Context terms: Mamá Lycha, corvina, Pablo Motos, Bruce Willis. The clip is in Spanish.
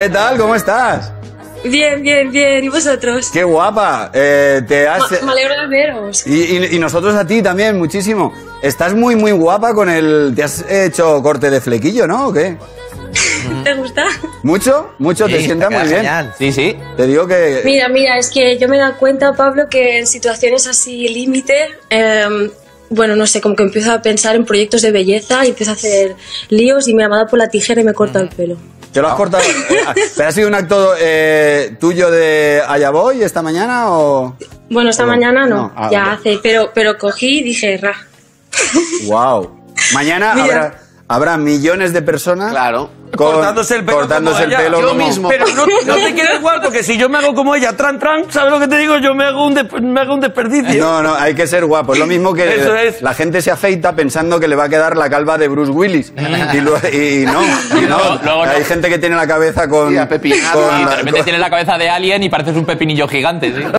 ¿Qué tal? ¿Cómo estás? Bien, bien, bien. ¿Y vosotros? ¡Qué guapa! Me alegro de veros. Y nosotros a ti también, muchísimo. Estás muy, muy guapa con el... Te has hecho corte de flequillo, ¿no? ¿O qué? ¿Te gusta? ¿Mucho? Mucho, sí, te sienta muy bien. Genial. Sí, sí. Te digo que... Mira, es que yo me he dado cuenta, Pablo, que en situaciones así límite... bueno, no sé, como que empiezo a pensar en proyectos de belleza y empiezo a hacer líos y me ha dado por la tijera y me corta el pelo. ¿Te lo has cortado? ¿Pero ha sido un acto tuyo de allá voy esta mañana o...? Bueno, esta mañana no, ya hace, pero cogí y dije, ra. Wow. Mañana habrá millones de personas... Claro. Cortándose el pelo como ella. Pero no te quieres guardar, porque si yo me hago como ella, ¿sabes lo que te digo? Yo me hago un desperdicio. No, hay que ser guapo. Es lo mismo que eso es. La gente se afeita pensando que le va a quedar la calva de Bruce Willis. Y no. Hay gente que tiene la cabeza con... Sí, pepinado, y de repente tienes la cabeza de Alien y pareces un pepinillo gigante. ¿Sí?